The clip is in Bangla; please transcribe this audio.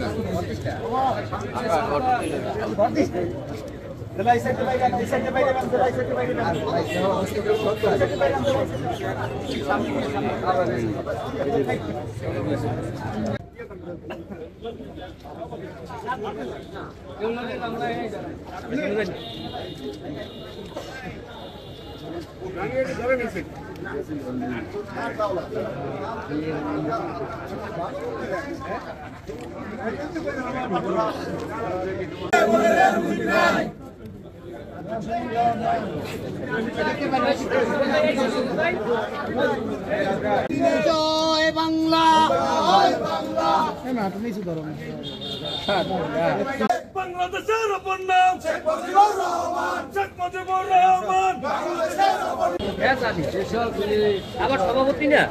Thank you. বাংলাদেশের অপর নাম শেখ মুজিবুর রহমান, শেখ মুজিবুর রহমান বাংলাদেশের অপর। আবার সভাপতি না।